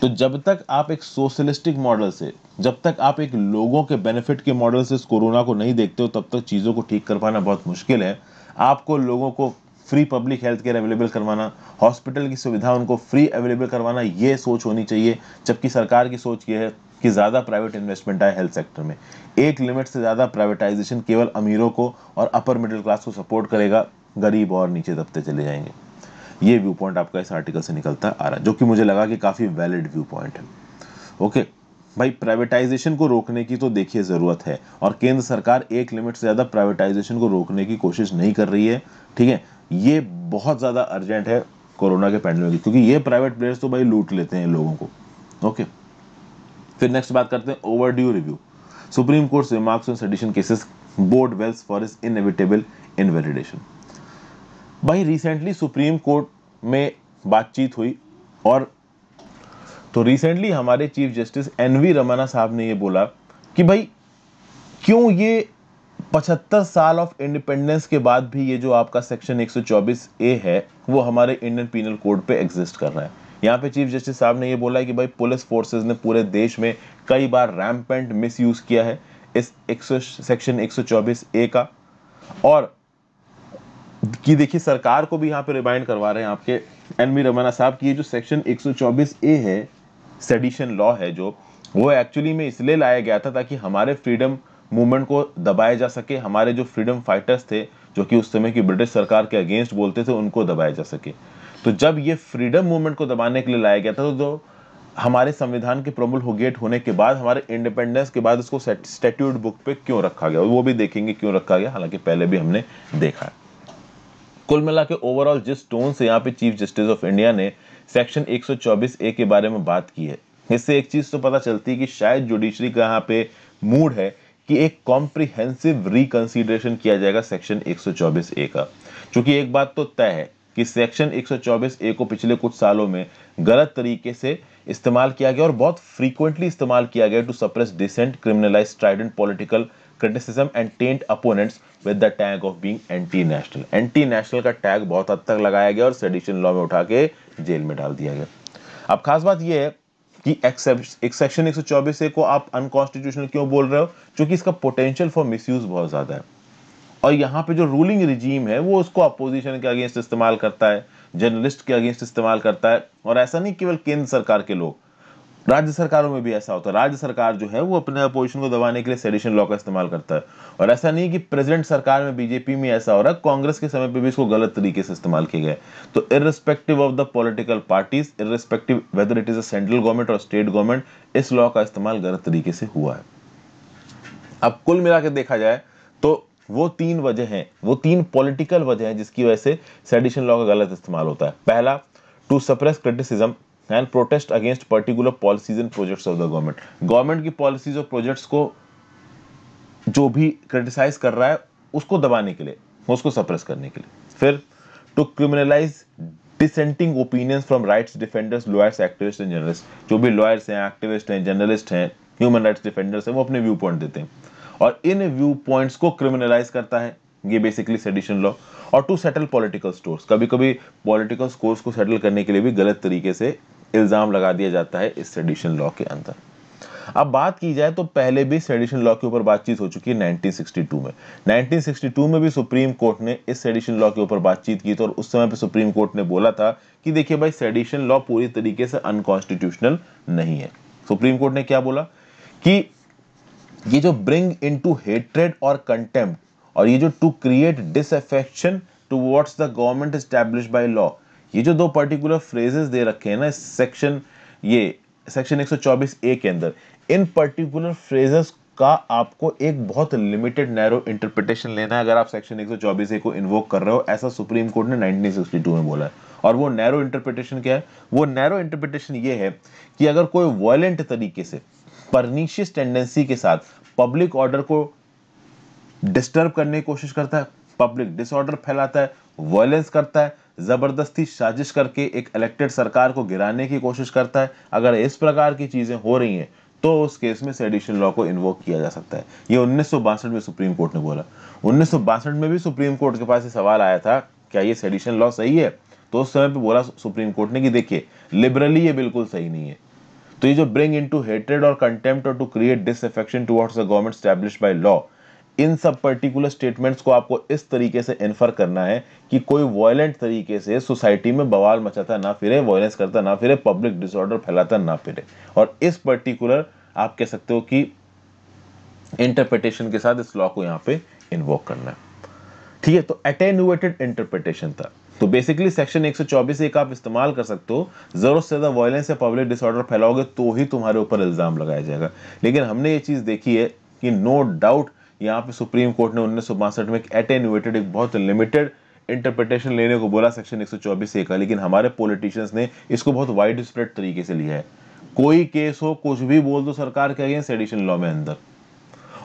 तो जब तक आप एक सोशलिस्टिक मॉडल से, जब तक आप एक लोगों के बेनिफिट के मॉडल से इस कोरोना को नहीं देखते हो तब तक चीज़ों को ठीक कर पाना बहुत मुश्किल है। आपको लोगों को free public health care available करवाना, हॉस्पिटल की सुविधा उनको फ्री अवेलेबल करवाना, ये सोच होनी चाहिए। जबकि सरकार की सोच ये है कि ज़्यादा प्राइवेट इन्वेस्टमेंट आए हेल्थ सेक्टर में। एक लिमिट से ज़्यादा प्राइवेटाइजेशन केवल अमीरों को और अपर मिडिल क्लास को सपोर्ट करेगा, गरीब और नीचे दबते चले जाएंगे। ये व्यू पॉइंट आपका इस आर्टिकल से निकलता आ रहा है जो कि मुझे लगा कि काफ़ी वैलिड व्यू पॉइंट है। ओके भाई, प्राइवेटाइजेशन को रोकने की तो देखिए ज़रूरत है, और केंद्र सरकार एक लिमिट से ज़्यादा प्राइवेटाइजेशन को रोकने की कोशिश नहीं कर रही है, ठीक है। ये बहुत ज़्यादा अर्जेंट है कोरोना के पैंडेमिक, क्योंकि ये प्राइवेट प्लेयर्स तो भाई लूट लेते हैं लोगों को। ओके, फिर नेक्स्ट बात करते हैं overdue review. Supreme court remarks on sedition cases board Wales for is inevitable invalidation. भाई रिसेंटली सुप्रीम कोर्ट में बातचीत हुई, और तो रिसेंटली हमारे चीफ जस्टिस एन.वी. रमना साहब ने ये बोला कि भाई क्यों ये 75 साल ऑफ इंडिपेंडेंस के बाद भी ये जो आपका सेक्शन 124A है वो हमारे इंडियन पीनल कोड पे एग्जिस्ट कर रहा है। यहाँ पे चीफ जस्टिस साहब ने ये बोला कि भाई पुलिस फोर्सेज ने पूरे देश में कई बार रैम्पेंट मिसयूज किया है इस सेक्शन 124A का, और कि देखिए सरकार को भी यहाँ पे रिमाइंड करवा रहे हैं आपके एन.वी. रमना साहब की, ये जो सेक्शन 124A है सेडिशन लॉ है जो, वो एक्चुअली में इसलिए लाया गया था ताकि हमारे फ्रीडम मूवमेंट को दबाया जा सके, हमारे जो फ्रीडम फाइटर्स थे जो कि उस समय की ब्रिटिश सरकार के अगेंस्ट बोलते थे उनको दबाया जा सके। तो जब ये फ्रीडम मूवमेंट को दबाने के लिए लाया गया था तो जो हमारे संविधान के प्रोमुलगेट होने के बाद, हमारे इंडिपेंडेंस के बाद उसको स्टैट्यूट बुक पे क्यों रखा गया, वो भी देखेंगे क्यों रखा गया, हालांकि पहले भी हमने देखा। कुल मिला के ओवरऑल जिस टोन से यहाँ पे चीफ जस्टिस ऑफ इंडिया ने सेक्शन 124A के बारे में बात की है, इससे एक चीज़ तो पता चलती है कि शायद जुडिशरी का यहाँ पे मूड है कि एक कॉम्प्रिहेंसिव रिकंसीडरेशन किया जाएगा सेक्शन 124A का। चूंकि एक बात तो तय है कि सेक्शन 124A को पिछले कुछ सालों में गलत तरीके से इस्तेमाल किया गया और बहुत फ्रीक्वेंटली इस्तेमाल किया गया to suppress dissent, criminalise strident political criticism and taint opponents with the tag of being anti national. Anti national का टैग बहुत हद तक लगाया गया और सेडिशन लॉ में उठा के जेल में डाल दिया गया। अब खास बात यह है कि सेक्शन 124A को आप अनकॉन्स्टिट्यूशनल क्यों बोल रहे हो, क्योंकि इसका पोटेंशियल फॉर मिसयूज बहुत ज्यादा है, और यहाँ पे जो रूलिंग रिजीम है वो उसको अपोजिशन के अगेंस्ट इस्तेमाल करता है, जर्नलिस्ट के अगेंस्ट इस्तेमाल करता है। और ऐसा नहीं केवल केंद्र सरकार के लोग, राज्य सरकारों में भी ऐसा होता है, राज्य सरकार जो है वो अपने अपोजिशन को दबाने के लिए सेडिशन लॉ का इस्तेमाल करता है। और ऐसा नहीं कि प्रेजेंट सरकार में बीजेपी में ऐसा हो रहा है, कांग्रेस के समय पर भी इसको गलत तरीके से इस्तेमाल किया गया। तो irrespective of the political parties, irrespective whether it is a central government और स्टेट गवर्नमेंट, इस लॉ का इस्तेमाल गलत तरीके से हुआ है। अब कुल मिला के देखा जाए तो वो तीन वजह हैं, वो तीन पॉलिटिकल वजह हैं जिसकी वजह से सेडिशन लॉ का गलत इस्तेमाल होता है। पहला, to suppress criticism and protest against particular policies and projects of the government. Government की पॉलिसीज और प्रोजेक्ट्स को जो भी क्रिटिसाइज कर रहा है उसको दबाने के लिए, उसको सप्रेस करने के लिए। फिर to criminalise dissenting opinions from rights defenders, lawyers, activist and journalist. जो भी लॉयर्स हैं, एक्टिविस्ट हैं, जर्नलिस्ट हैं, ह्यूमन राइट्स डिफेंडर्स हैं, वो अपने व्यू पॉइंट देते हैं और इन व्यू पॉइंट्स को क्रिमिनलाइज करता है, ये बेसिकली सेडिशन लॉ। और टू सेटल पॉलिटिकल स्कोर्स, कभी कभी पॉलिटिकल स्कोर्स को सेटल करने के लिए भी गलत तरीके से इल्ज़ाम लगा दिया जाता है इस सेडिशन लॉ के अंदर। अब बात की जाए तो पहले भी सेडिशन लॉ के ऊपर बातचीत हो चुकी है 1962 में। 1962 में भी सुप्रीम कोर्ट ने इस सेडिशन लॉ के ऊपर बातचीत की, तो और उस समय पर सुप्रीम कोर्ट ने बोला था कि देखिए भाई सेडिशन लॉ पूरी तरीके से अनकॉन्स्टिट्यूशनल नहीं है। सुप्रीम कोर्ट ने क्या बोला कि ये जो ब्रिंग इनटू हेट्रेड और कंटेम्प्ट, और ये जो to create disaffection towards the government established by law, ये जो दो पर्टिकुलर फ्रेजेस दे रखे हैं ना सेक्शन 124A के अंदर, इन पर्टिकुलर फ्रेजेस का आपको एक बहुत लिमिटेड नैरो इंटरप्रिटेशन लेना है अगर आप सेक्शन 124A को इन्वोक कर रहे हो, ऐसा सुप्रीम कोर्ट ने 1962 में बोला है। और वो नैरो इंटरप्रिटेशन क्या है? वो नैरो इंटरप्रिटेशन ये है कि अगर कोई वायलेंट तरीके से, परनीशियस टेंडेंसी के साथ पब्लिक ऑर्डर को डिस्टर्ब करने की कोशिश करता है, पब्लिक डिसऑर्डर फैलाता है, वायलेंस करता है, जबरदस्ती साजिश करके एक इलेक्टेड सरकार को गिराने की कोशिश करता है, अगर इस प्रकार की चीजें हो रही हैं तो उस केस में सेडिशन लॉ को इन्वोक किया जा सकता है। ये 1962 में सुप्रीम कोर्ट ने बोला। 1962 में भी सुप्रीम कोर्ट के पास ये सवाल आया था क्या ये सेडिशन लॉ सही है, तो उस समय पर बोला सुप्रीम कोर्ट ने कि देखिए लिबरली ये बिल्कुल सही नहीं है। तो ये जो ब्रिंग इनटू हेट्रेड और कंटेम्प्ट और to create disaffection towards the government established by law, इन सब पर्टिकुलर स्टेटमेंट्स को आपको इस तरीके से इन्फर करना है कि कोई वायलेंट तरीके से सोसाइटी में बवाल मचाता ना फिरे, वायलेंस करता ना फिरे, पब्लिक डिसऑर्डर फैलाता ना फिरे। और इस पर्टिकुलर आप कह सकते हो कि इंटरप्रिटेशन के साथ इस लॉ को यहाँ पे इन्वोक करना है, ठीक है। तो एटेन्युएटेड इंटरप्रिटेशन था, तो बेसिकली सेक्शन 124 एक आप इस्तेमाल कर सकते हो, जरूरत से ज़्यादा वायलेंस या पब्लिक डिसऑर्डर फैलाओगे तो ही तुम्हारे ऊपर इल्ज़ाम लगाया जाएगा। लेकिन हमने ये चीज़ देखी है कि नो डाउट यहाँ पे सुप्रीम कोर्ट ने 1962 में एक एटेन्यूएटेड, एक बहुत लिमिटेड इंटरप्रिटेशन लेने को बोला सेक्शन 124A का, लेकिन हमारे पॉलिटिशियंस ने इसको बहुत वाइड स्प्रेड तरीके से लिया है। कोई केस हो, कुछ भी बोल दो सरकार के अगेंस्ट सेडिशन लॉ में अंदर।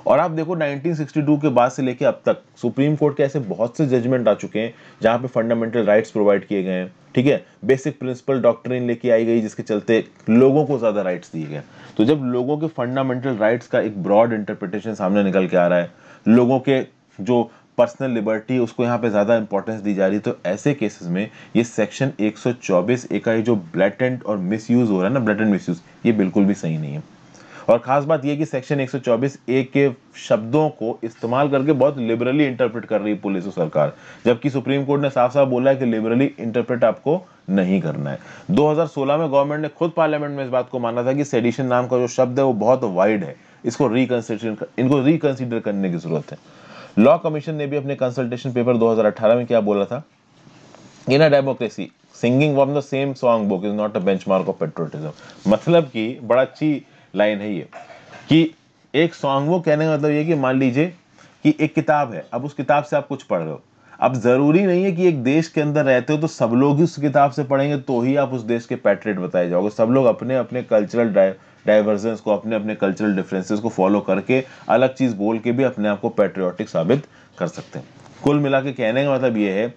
और आप देखो 1962 के बाद से लेके अब तक सुप्रीम कोर्ट के ऐसे बहुत से जजमेंट आ चुके हैं जहाँ पे फंडामेंटल राइट्स प्रोवाइड किए गए हैं, ठीक है, बेसिक प्रिंसिपल डॉक्ट्रिन लेके आई गई जिसके चलते लोगों को ज़्यादा राइट्स दिए गए। तो जब लोगों के फंडामेंटल राइट्स का एक ब्रॉड इंटरप्रिटेशन सामने निकल के आ रहा है, लोगों के जो पर्सनल लिबर्टी उसको यहाँ पे ज़्यादा इंपॉर्टेंस दी जा रही है, तो ऐसे केसेस में ये सेक्शन 124A का जो ब्लैटेंट और मिसयूज़ हो रहा है ना, ब्लैटेंट मिसयूज़, ये बिल्कुल भी सही नहीं है। और ख़ास बात यह कि सेक्शन 124A के शब्दों को इस्तेमाल करके बहुत लिबरली इंटरप्रेट कर रही है पुलिस और सरकार, जबकि सुप्रीम कोर्ट ने साफ साफ बोला है कि लिबरली इंटरप्रेट आपको नहीं करना है। 2016 में गवर्नमेंट ने खुद पार्लियामेंट में इस बात को माना था कि सेडिशन नाम का जो शब्द है वो बहुत वाइड है, इनको रिकंसीडर करने की ज़रूरत है। लॉ कमीशन ने भी अपने कंसल्टेशन पेपर 2018 में क्या बोला था, in a democracy singing from the same song book is not a benchmark of patriotism. मतलब कि बड़ा अच्छी लाइन है ये कि एक सॉन्ग बुक, कहने का मतलब ये कि मान लीजिए कि एक किताब है, अब उस किताब से आप कुछ पढ़ रहे हो। अब ज़रूरी नहीं है कि एक देश के अंदर रहते हो तो सब लोग ही उस किताब से पढ़ेंगे तो ही आप उस देश के पैट्रियट बताए जाओगे। सब लोग अपने अपने कल्चरल डाइवर्जेंस को, अपने अपने कल्चरल डिफरेंसेस को फॉलो करके अलग चीज़ बोल के भी अपने आप को पैट्रियोटिक साबित कर सकते हैं। कुल मिला के कहने का मतलब ये है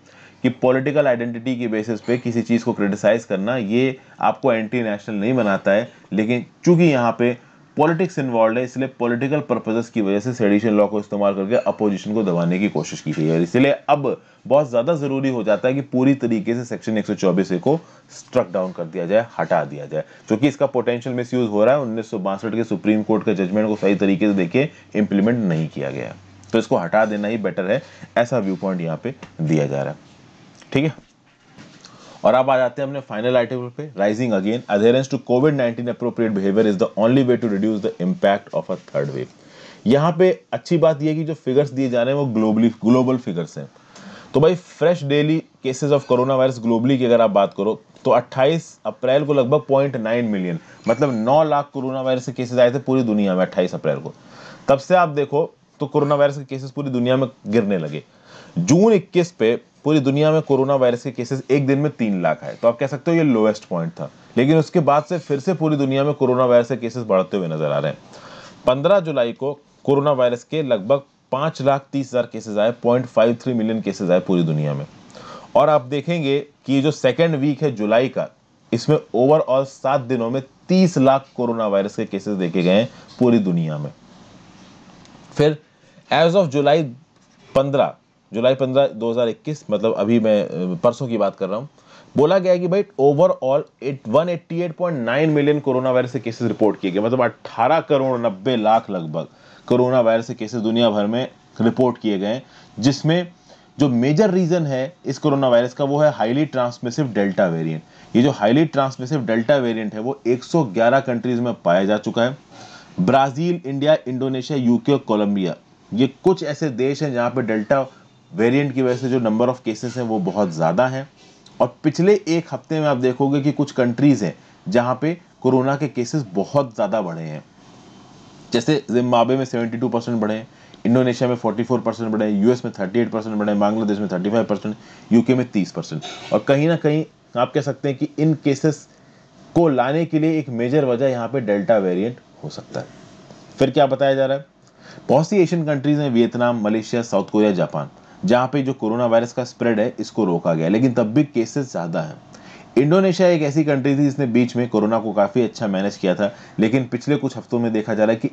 कि पॉलिटिकल आइडेंटिटी के बेसिस पे किसी चीज़ को क्रिटिसाइज करना ये आपको एंटी नेशनल नहीं बनाता है, लेकिन चूंकि यहाँ पे पॉलिटिक्स इन्वॉल्व है इसलिए पॉलिटिकल पर्पसेस की वजह से सेडिशन लॉ को इस्तेमाल करके अपोजिशन को दबाने की कोशिश की गई है। इसलिए अब बहुत ज़्यादा ज़रूरी हो जाता है कि पूरी तरीके से सेक्शन 124A को स्ट्रक डाउन कर दिया जाए, हटा दिया जाए, क्योंकि इसका पोटेंशियल मिसयूज हो रहा है। 1962 के सुप्रीम कोर्ट के जजमेंट को सही तरीके से देखे इम्प्लीमेंट नहीं किया गया, तो इसको हटा देना ही बेटर है, ऐसा व्यू पॉइंट यहाँ पे दिया जा रहा है, ठीक है। और आप आ जाते हैं अपने फाइनल आर्टिकल पे, राइजिंग अगेन अधेरेंस टू कोविड-19 appropriate behaviour is the only way to reduce the impact of a third wave. यहाँ पे अच्छी बात यह कि जो फिगर्स दिए जा रहे हैं वो ग्लोबल फिगर्स हैं। तो भाई fresh daily cases of corona virus globally की अगर आप बात करो तो 28 अप्रैल को लगभग 0.9 मिलियन, मतलब 9 लाख कोरोना वायरस के केसेस आए थे पूरी दुनिया में 28 अप्रैल को। तब से आप देखो तो कोरोना वायरस के केसेस पूरी दुनिया में गिरने लगे। जून 21 पे पूरी दुनिया में कोरोना वायरस के केसेस एक दिन में 3 लाख आए, तो आप कह सकते हो ये लोएस्ट पॉइंट था। लेकिन उसके बाद से फिर से पूरी दुनिया में कोरोना वायरस के केसेस बढ़ते हुए नजर आ रहे हैं। 15 जुलाई को कोरोना वायरस के लगभग 5,30,000 केसेस आए, 0.53 मिलियन केसेस आए पूरी दुनिया में। और आप देखेंगे कि जो सेकेंड वीक है जुलाई का, इसमें ओवरऑल 7 दिनों में 30 लाख कोरोना वायरस के केसेस देखे गए हैं पूरी दुनिया में। फिर एज ऑफ जुलाई 15, 2021, मतलब अभी मैं परसों की बात कर रहा हूँ, बोला गया है कि भाई ओवरऑल 188.9 मिलियन कोरोना वायरस के केसेस रिपोर्ट किए गए, मतलब 18 करोड़ 90 लाख लगभग कोरोना वायरस के केसेस दुनिया भर में रिपोर्ट किए गए, जिसमें जो मेजर रीज़न है इस कोरोना वायरस का वो है हाईली ट्रांसमिसिव डेल्टा वेरिएंट। ये जो हाईली ट्रांसमिसिव डेल्टा वेरिएंट है वो 111 कंट्रीज़ में पाया जा चुका है। ब्राज़ील, इंडिया, इंडोनेशिया, यूके और कोलम्बिया, ये कुछ ऐसे देश हैं जहाँ पर डेल्टा वेरिएंट की वजह से जो नंबर ऑफ केसेस हैं वो बहुत ज़्यादा हैं। और पिछले एक हफ्ते में आप देखोगे कि कुछ कंट्रीज़ हैं जहाँ पे कोरोना के केसेस बहुत ज़्यादा बढ़े हैं, जैसे जिम्बाब्वे में 72% बढ़े हैं, इंडोनेशिया में 44% बढ़े हैं, यूएस में 38% बढ़े हैं, बांग्लादेश में 35%, यूके में 30%। और कहीं ना कहीं आप कह सकते हैं कि इन केसेस को लाने के लिए एक मेजर वजह यहाँ पर डेल्टा वेरिएंट हो सकता है। फिर क्या बताया जा रहा है, बहुत सी एशियन कंट्रीज़ हैं, Vietnam, Malaysia, South Korea, Japan, जहाँ पे जो कोरोना वायरस का स्प्रेड है इसको रोका गया, लेकिन तब भी केसेस ज़्यादा हैं। इंडोनेशिया एक ऐसी कंट्री थी जिसने बीच में कोरोना को काफ़ी अच्छा मैनेज किया था, लेकिन पिछले कुछ हफ्तों में देखा जा रहा है कि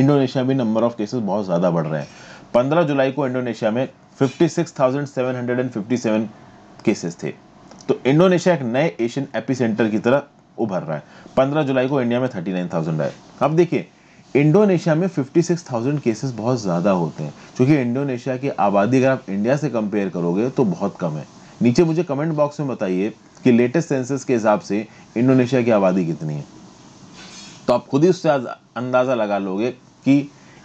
इंडोनेशिया में नंबर ऑफ केसेस बहुत ज़्यादा बढ़ रहे हैं। 15 जुलाई को इंडोनेशिया में 56,757 केसेस थे, तो इंडोनेशिया एक नए एशियन एपी सेंटर की तरह उभर रहा है। 15 जुलाई को इंडिया में 39,000 आए। अब देखिए इंडोनेशिया में 56,000 केसेस बहुत ज़्यादा होते हैं, क्योंकि इंडोनेशिया की आबादी अगर आप इंडिया से कंपेयर करोगे तो बहुत कम है। नीचे मुझे कमेंट बॉक्स में बताइए कि लेटेस्ट सेंसस के हिसाब से इंडोनेशिया की आबादी कितनी है, तो आप खुद ही उससे अंदाज़ा लगा लोगे कि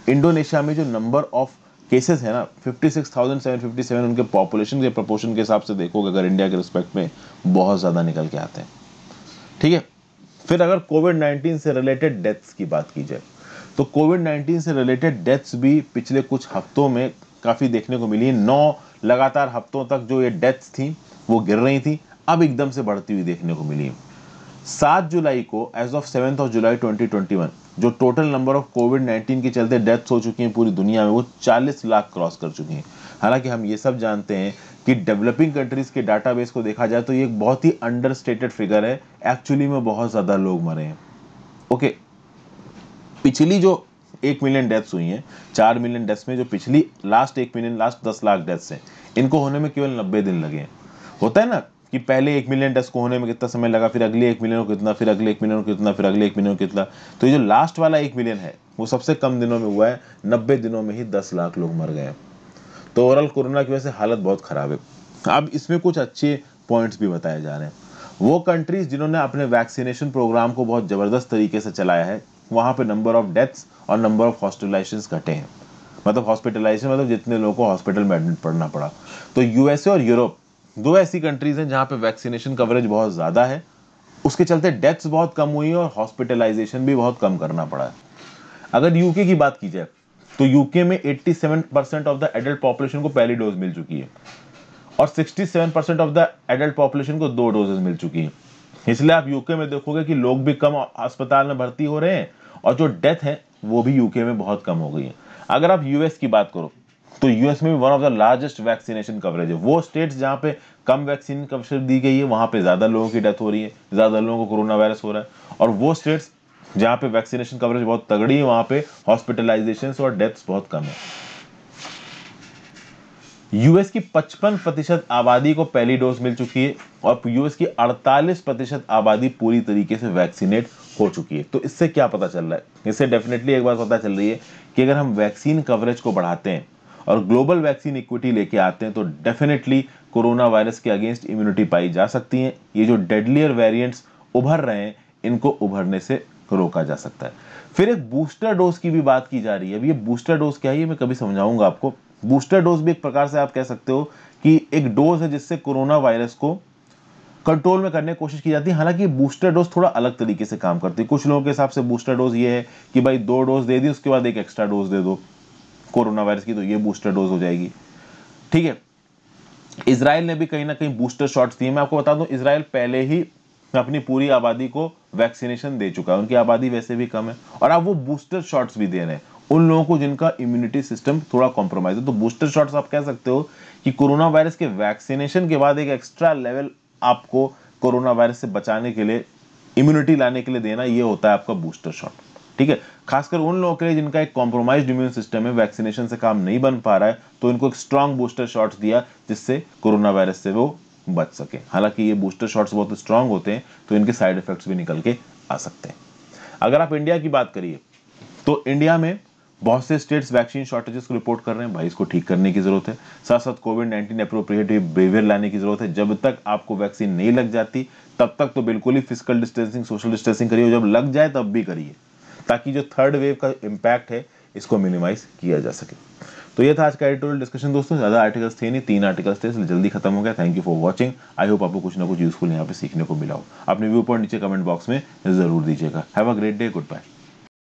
इंडोनेशिया में जो नंबर ऑफ केसेस है ना 56,757 उनके पॉपुलेशन के प्रोपोर्शन के हिसाब से देखोगे अगर इंडिया के रिस्पेक्ट में बहुत ज़्यादा निकल के आते हैं, ठीक है। फिर अगर कोविड-19 से रिलेटेड डेथ्स की बात की जाए तो कोविड-19 से रिलेटेड डेथ्स भी पिछले कुछ हफ्तों में काफ़ी देखने को मिली है। 9 लगातार हफ्तों तक जो ये डेथ्स थी वो गिर रही थी, अब एकदम से बढ़ती हुई देखने को मिली है। 7 जुलाई को एज ऑफ 7 जुलाई 2021 जो टोटल नंबर ऑफ कोविड-19 के चलते डेथ्स हो चुकी हैं पूरी दुनिया में वो 40 लाख क्रॉस कर चुकी हैं। हालांकि हम ये सब जानते हैं कि डेवलपिंग कंट्रीज़ के डाटाबेस को देखा जाए तो ये एक बहुत ही अंडरस्टेटेड फिगर है, एक्चुअली में बहुत ज़्यादा लोग मरे हैं। ओके, पिछली जो 1 मिलियन डेथ्स हुई हैं 4 मिलियन डेथ्स में जो पिछली last 1 million last 10 lakh deaths हैं इनको होने में केवल 90 दिन लगे हैं। होता है ना कि पहले 1 मिलियन डेथ्स को होने में कितना समय लगा, फिर अगले 1 मिलियन को कितना, फिर अगले 1 मिलियन को कितना, फिर अगले 1 मिलियन को कितना। तो ये जो लास्ट वाला 1 मिलियन है वो सबसे कम दिनों में हुआ है, 90 दिनों में ही 10 लाख लोग मर गए। तो ओवरऑल कोरोना की वजह से हालत बहुत ख़राब है। अब इसमें कुछ अच्छे पॉइंट्स भी बताए जा रहे हैं। वो कंट्रीज़ जिन्होंने अपने वैक्सीनेशन प्रोग्राम को बहुत ज़बरदस्त तरीके से चलाया है वहाँ पर नंबर ऑफ डेथ्स और नंबर ऑफ हॉस्पिटलाइजेशन घटे हैं, मतलब हॉस्पिटलाइजेशन मतलब जितने लोगों को हॉस्पिटल में एडमिट पड़ना पड़ा। तो यूएसए और यूरोप दो ऐसी कंट्रीज़ हैं जहाँ पे वैक्सीनेशन कवरेज बहुत ज़्यादा है, उसके चलते डेथ्स बहुत कम हुई और हॉस्पिटलाइजेशन भी बहुत कम करना पड़ा है। अगर यूके की बात की जाए तो यूके में 87% ऑफ द एडल्ट पॉपुलेशन को पहली डोज मिल चुकी है और 67% ऑफ द एडल्ट पॉपुलेशन को 2 डोजेज मिल चुकी हैं। इसलिए आप यूके में देखोगे कि लोग भी कम अस्पताल में भर्ती हो रहे हैं और जो डेथ है वो भी यूके में बहुत कम हो गई है। अगर आप यूएस की बात करो तो यूएस में भी one of the largest vaccination coverage है। वो स्टेट्स जहाँ पे कम वैक्सीन कवरेज दी गई है वहाँ पे ज़्यादा लोगों की डेथ हो रही है, ज़्यादा लोगों को कोरोना वायरस हो रहा है, और वो स्टेट्स जहाँ पे वैक्सीनेशन कवरेज बहुत तगड़ी है वहाँ पे हॉस्पिटलाइजेशन और डेथ्स बहुत कम है। यूएस की 55% आबादी को पहली डोज मिल चुकी है और यूएस की 48% आबादी पूरी तरीके से वैक्सीनेट हो चुकी है। तो इससे क्या पता चल रहा है, इससे डेफिनेटली एक बात पता चल रही है कि अगर हम वैक्सीन कवरेज को बढ़ाते हैं और ग्लोबल वैक्सीन इक्विटी लेके आते हैं तो डेफिनेटली कोरोना वायरस के अगेंस्ट इम्यूनिटी पाई जा सकती है। ये जो डेडलियर वेरिएंट्स उभर रहे हैं इनको उभरने से रोका जा सकता है। फिर एक बूस्टर डोज की भी बात की जा रही है। अब ये बूस्टर डोज क्या है ये मैं कभी समझाऊंगा आपको। बूस्टर डोज भी एक प्रकार से आप कह सकते हो कि एक डोज है जिससे कोरोना वायरस को कंट्रोल में करने की कोशिश की जाती है। हालांकि बूस्टर डोज थोड़ा अलग तरीके से काम करती है। कुछ लोगों के हिसाब से बूस्टर डोज ये है कि भाई 2 डोज दे दी उसके बाद एक एक्स्ट्रा डोज दे दो कोरोना वायरस की, तो ये बूस्टर डोज हो जाएगी, ठीक है। इजराइल ने भी कहीं ना कहीं बूस्टर शॉट्स दी। मैं आपको बता दूं इजराइल पहले ही अपनी पूरी आबादी को वैक्सीनेशन दे चुका है, उनकी आबादी वैसे भी कम है, और अब वो बूस्टर शॉट्स भी दे रहे हैं उन लोगों को जिनका इम्यूनिटी सिस्टम थोड़ा कॉम्प्रोमाइज है। तो बूस्टर शॉट्स आप कह सकते हो कि कोरोना वायरस के वैक्सीनेशन के बाद एक एक्स्ट्रा लेवल आपको कोरोना वायरस से बचाने के लिए, इम्यूनिटी लाने के लिए देना, ये होता है आपका बूस्टर शॉट, ठीक है। खासकर उन लोगों के लिए जिनका एक कॉम्प्रोमाइज्ड इम्यून सिस्टम है, वैक्सीनेशन से काम नहीं बन पा रहा है, तो इनको एक स्ट्रांग बूस्टर शॉट्स दिया जिससे कोरोना वायरस से वो बच सके। हालांकि ये बूस्टर शॉट्स बहुत स्ट्रांग होते हैं तो इनके साइड इफेक्ट्स भी निकल के आ सकते हैं। अगर आप इंडिया की बात करिए तो इंडिया में बहुत से स्टेट्स वैक्सीन शॉर्टेजेस को रिपोर्ट कर रहे हैं, भाई इसको ठीक करने की जरूरत है। साथ साथ कोविड-19 एप्रोप्रिएटिव बिहेवियर लाने की जरूरत है। जब तक आपको वैक्सीन नहीं लग जाती तब तक तो बिल्कुल ही फिजिकल डिस्टेंसिंग, सोशल डिस्टेंसिंग करिए, जब लग जाए तब भी करिए, ताकि जो थर्ड वेव का इम्पैक्ट है इसको मिनिमाइज किया जा सके। तो ये था आज का एडिटोरियल डिस्कशन दोस्तों। ज़्यादा आर्टिकल्स थे नहीं, 3 आर्टिकल्स थे इसलिए जल्दी खत्म हो गया। Thank you for watching. I hope आपको कुछ ना कुछ यूजफुल यहाँ पे सीखने को मिला हो। अपने व्यू पॉइंट नीचे कमेंट बॉक्स में जरूर दीजिएगा। Have a great day, good bye.